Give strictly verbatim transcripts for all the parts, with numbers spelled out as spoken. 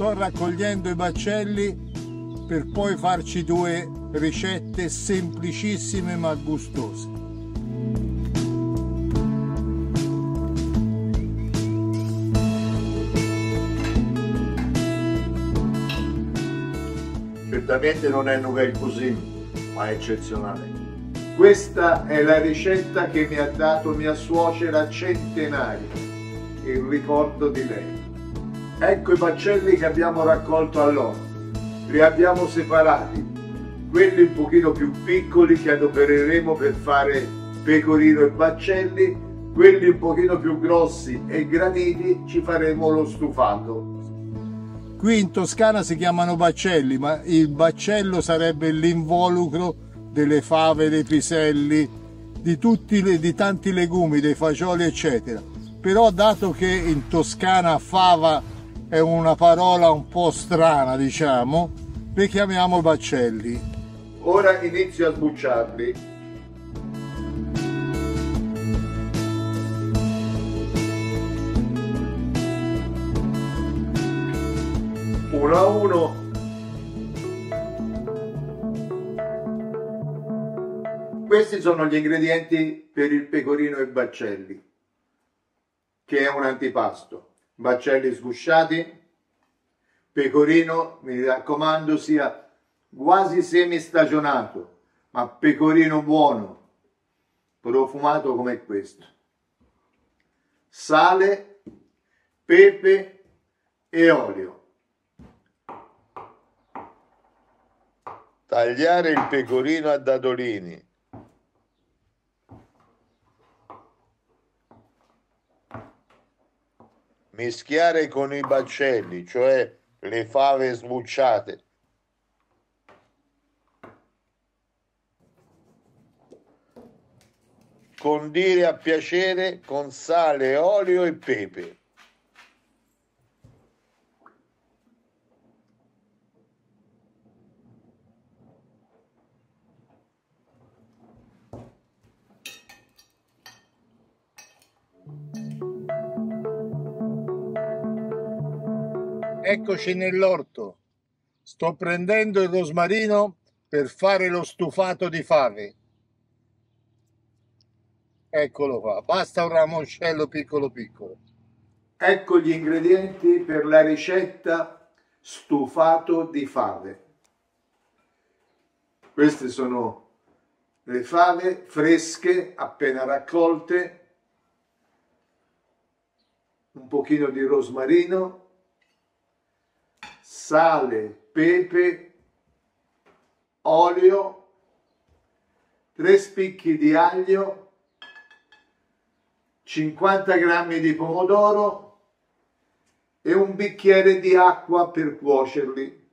sto raccogliendo i baccelli per poi farci due ricette semplicissime ma gustose. Certamente non è nouvelle cuisine, ma è eccezionale. Questa è la ricetta che mi ha dato mia suocera centenaria, il ricordo di lei. Ecco i baccelli che abbiamo raccolto all'orto, li abbiamo separati, quelli un pochino più piccoli che adopereremo per fare pecorino e baccelli, quelli un pochino più grossi e graniti ci faremo lo stufato. Qui in Toscana si chiamano baccelli, ma il baccello sarebbe l'involucro delle fave, dei piselli, di, tutti le, di tanti legumi, dei fagioli eccetera. Però dato che in Toscana fava è una parola un po' strana, diciamo, li chiamiamo baccelli. Ora inizio a sbucciarli. Uno a uno. Questi sono gli ingredienti per il pecorino e baccelli, che è un antipasto. Baccelli sgusciati, pecorino, mi raccomando, sia quasi semistagionato, ma pecorino buono, profumato come questo. Sale, pepe e olio. Tagliare il pecorino a dadolini. Mischiare con i baccelli, cioè le fave sbucciate. Condire a piacere con sale, olio e pepe. Eccoci nell'orto, sto prendendo il rosmarino per fare lo stufato di fave. Eccolo qua, basta un ramoncello piccolo piccolo. Ecco gli ingredienti per la ricetta stufato di fave. Queste sono le fave fresche appena raccolte, un pochino di rosmarino, sale, pepe, olio, tre spicchi di aglio, cinquanta grammi di pomodoro e un bicchiere di acqua per cuocerli.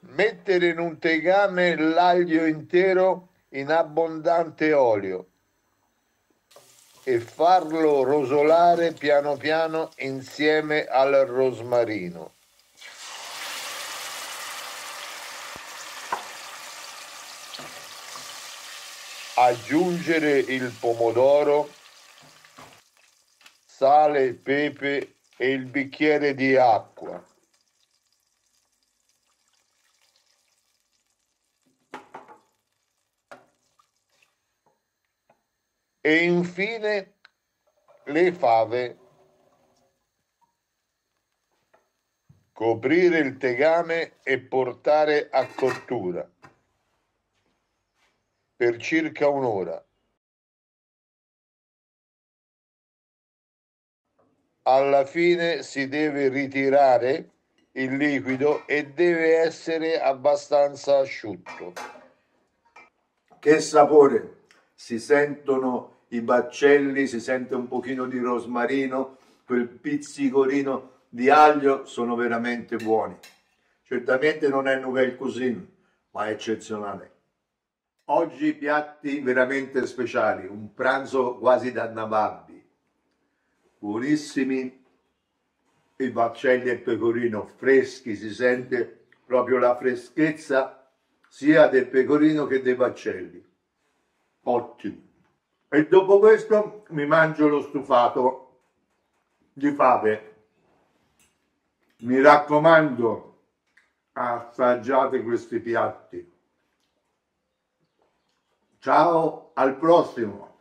Mettere in un tegame l'aglio intero in abbondante olio e farlo rosolare piano piano insieme al rosmarino. Aggiungere il pomodoro, sale, pepe e il bicchiere di acqua. E infine le fave. Coprire il tegame e portare a cottura per circa un'ora. Alla fine si deve ritirare il liquido e deve essere abbastanza asciutto. Che sapore! Si sentono i baccelli, si sente un pochino di rosmarino, quel pizzicorino di aglio, sono veramente buoni. Certamente non è nouvelle cuisine, ma è eccezionale. Oggi piatti veramente speciali, un pranzo quasi da nababbi. Buonissimi i baccelli e pecorino freschi, si sente proprio la freschezza sia del pecorino che dei baccelli. Ottimo. E dopo questo mi mangio lo stufato. di fave. Mi raccomando, assaggiate questi piatti. Ciao, al prossimo!